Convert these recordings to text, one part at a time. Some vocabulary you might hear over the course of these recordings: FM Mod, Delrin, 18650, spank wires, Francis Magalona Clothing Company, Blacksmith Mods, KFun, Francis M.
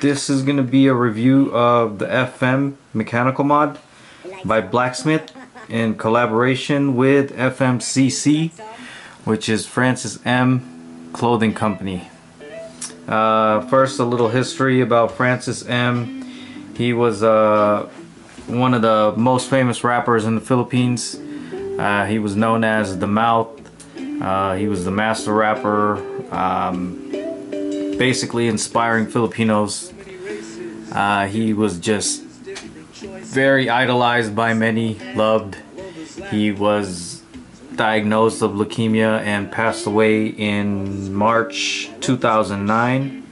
This is going to be a review of the FM mechanical mod by Blacksmith in collaboration with FMCC, which is Francis M Clothing Company. First, a little history about Francis M. He was one of the most famous rappers in the Philippines. He was known as The Mouth. He was the master rapper, basically inspiring Filipinos. He was just very idolized by many, loved. He was diagnosed of leukemia and passed away in March 2009.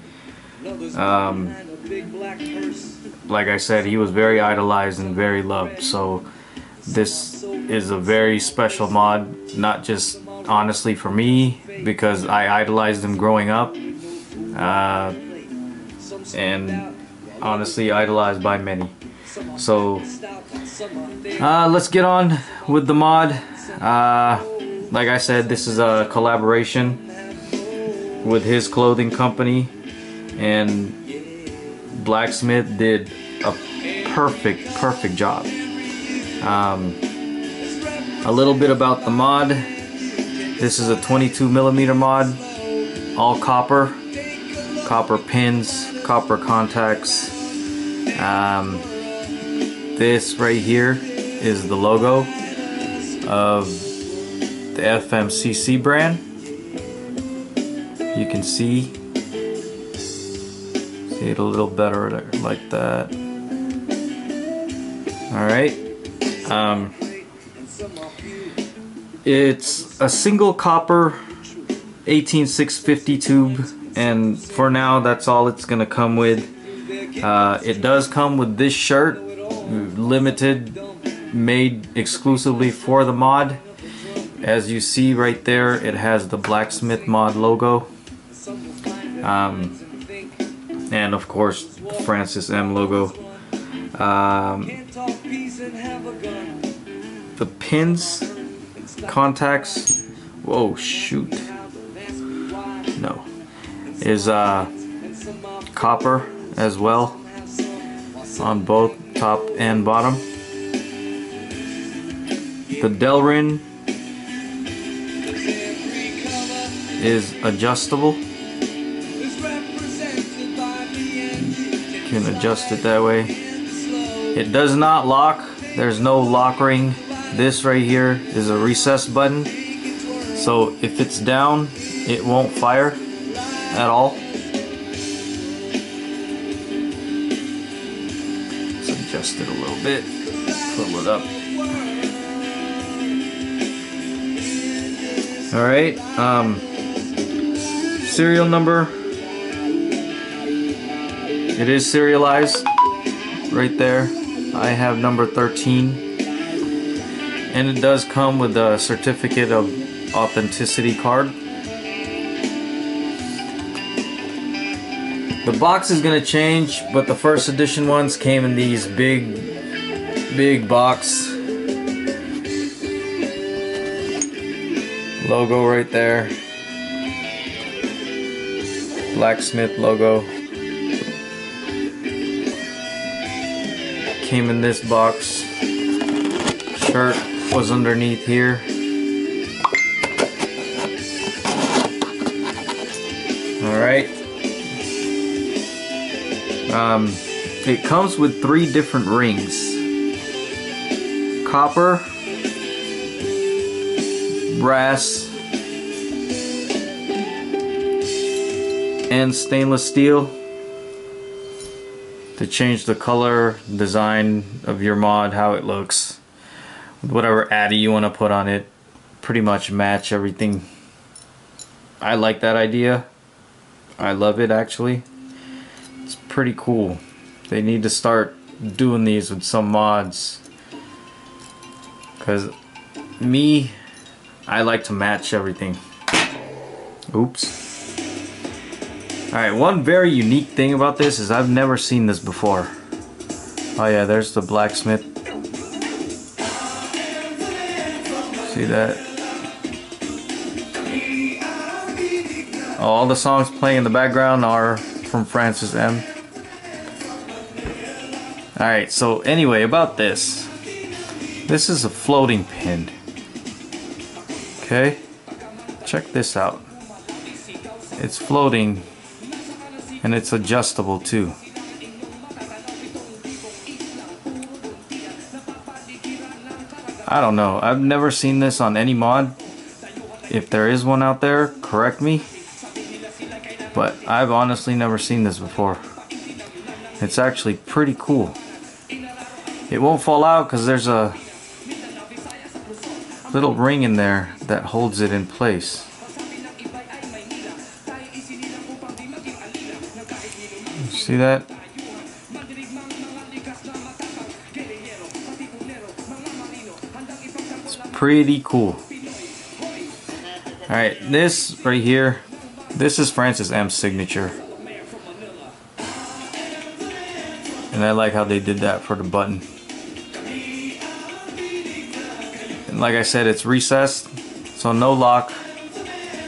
Like I said, he was very idolized and very loved, so this is a very special mod, not just honestly for me, because I idolized him growing up, and honestly idolized by many. So let's get on with the mod. Like I said, this is a collaboration with his clothing company, and Blacksmith did a perfect job. A little bit about the mod. This is a 22mm mod, all copper pins, copper contacts. This right here is the logo of the FMCC brand. You can see it a little better like that. Alright. It's a single copper 18650 tube, and for now that's all it's gonna come with. It does come with this shirt, limited, made exclusively for the mod. As you see right there, it has the Blacksmith Mod logo, and of course the Francis M logo. The pins, contacts, whoa, shoot, no, is copper as well on both top and bottom. The Delrin is adjustable, you can adjust it that way. It does not lock, there's no lock ring. This right here is a recess button, so if it's down it won't fire at all. Let's adjust it a little bit, pull it up. Alright, serial number, it is serialized right there. I have number 13. And it does come with a certificate of authenticity card. The box is going to change, but the first edition ones came in these big box. Logo right there. Blacksmith logo. Came in this box. Shirt was underneath here. Alright. It comes with 3 different rings. Copper, brass, and stainless steel to change the color, design of your mod, how it looks. Whatever addy you want to put on it, pretty much match everything. I like that idea. I love it, actually. It's pretty cool. They need to start doing these with some mods, because me, I like to match everything. Oops. Alright, one very unique thing about this is I've never seen this before. Oh yeah, there's the Blacksmith. See that? All the songs playing in the background are from Francis M. Alright, so anyway, about this. This is a floating pin. Okay? Check this out. It's floating and it's adjustable too. I don't know. I've never seen this on any mod. If there is one out there, correct me. But I've honestly never seen this before. It's actually pretty cool. It won't fall out because there's a little ring in there that holds it in place. See that? It's pretty cool. Alright, this right here, this is Francis M's signature. And I like how they did that for the button. And like I said, it's recessed, so no lock. Alright,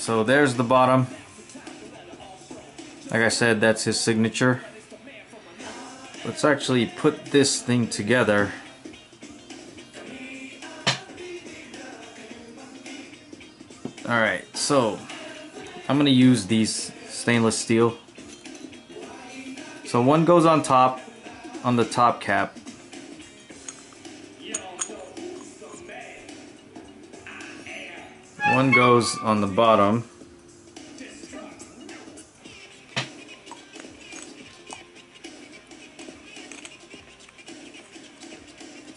so there's the bottom. Like I said, that's his signature. Let's actually put this thing together. Alright, so I'm gonna use these stainless steel. So one goes on top, on the top cap. One goes on the bottom.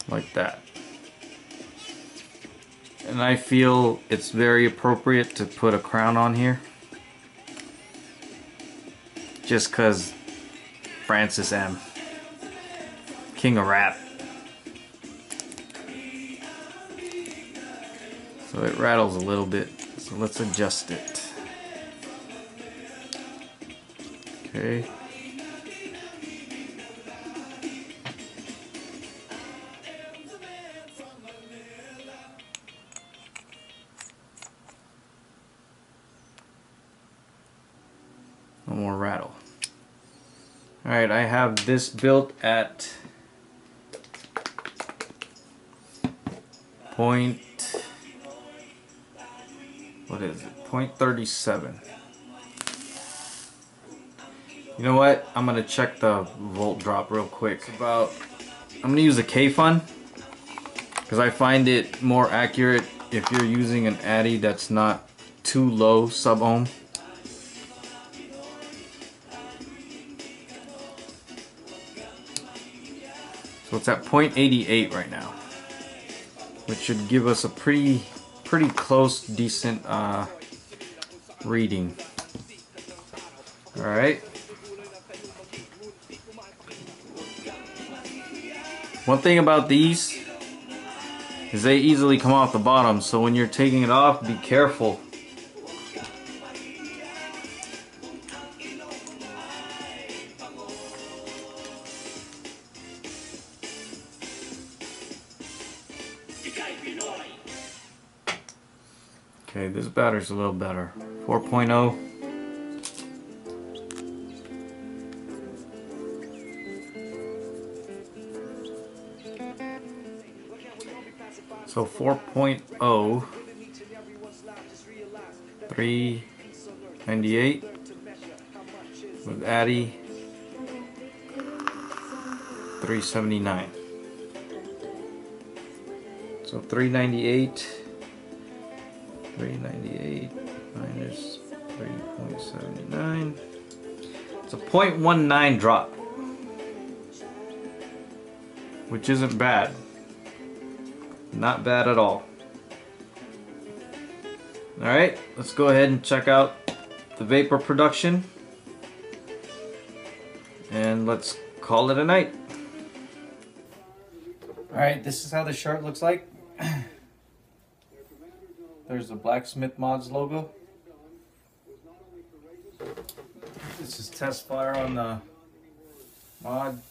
Like that. And I feel it's very appropriate to put a crown on here. Just cause Francis M. King of Rap. So it rattles a little bit. So let's adjust it. Okay. No more rattle. Alright, I have this built at 0.37. You know what? I'm gonna check the volt drop real quick. I'm gonna use a KFun because I find it more accurate if you're using an Addy that's not too low sub-ohm. So it's at 0.88 right now, which should give us a pretty close, decent reading. All right. One thing about these is they easily come off the bottom, so when you're taking it off, be careful. Okay, this battery's a little better. 4.0. So 4.0. 398 with Addy. 379. So 398. 398 minus 3.79. It's a 0.19 drop, which isn't bad. Not bad at all. All right, let's go ahead and check out the vapor production, and let's call it a night. All right, this is how the shirt looks like. There's the Blacksmith Mods logo. This is test fire on the mod.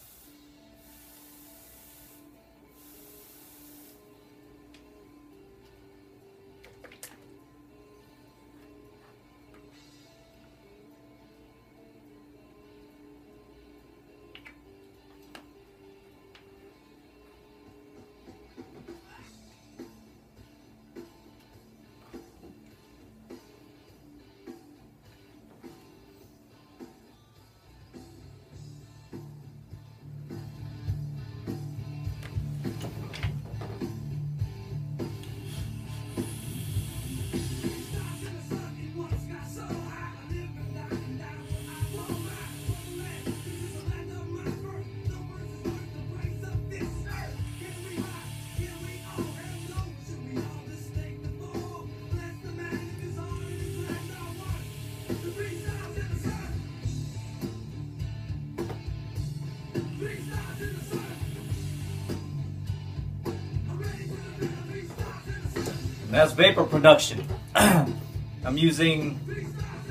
That's vapor production. I'm using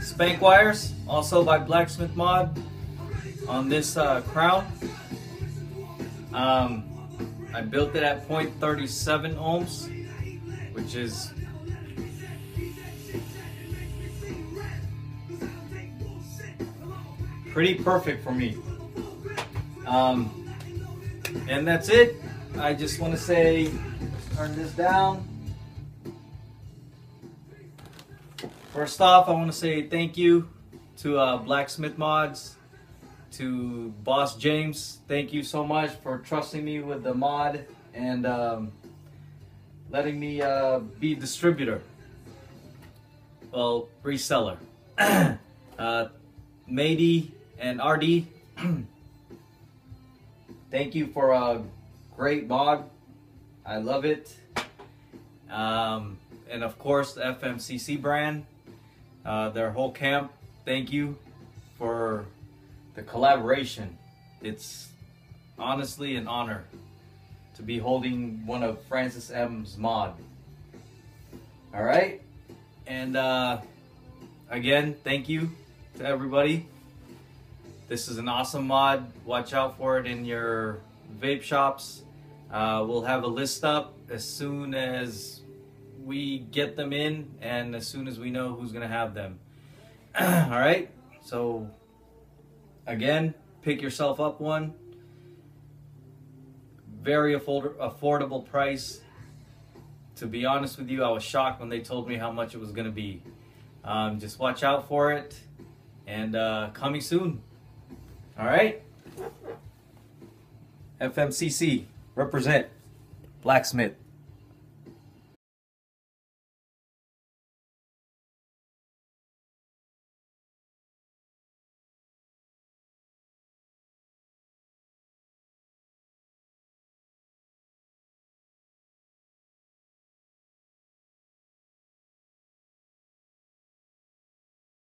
Spank Wires, also by Blacksmith Mod, on this crown. I built it at 0.37 ohms, which is pretty perfect for me. And that's it. I just want to say, turn this down. First off, I want to say thank you to Blacksmith Mods, to Boss James. Thank you so much for trusting me with the mod and letting me be distributor, well, reseller. Mady and RD, thank you for a great mod. I love it. And of course, the FMCC brand. Their whole camp, thank you for the collaboration. It's honestly an honor to be holding one of Francis M's mod. All right, and again, thank you to everybody. This is an awesome mod. Watch out for it in your vape shops. We'll have a list up as soon as we get them in, and as soon as we know who's gonna have them. All right, so again, pick yourself up one. Very affordable price. To be honest with you, I was shocked when they told me how much it was gonna be. Just watch out for it, and coming soon. All right, FMCC represent Blacksmith.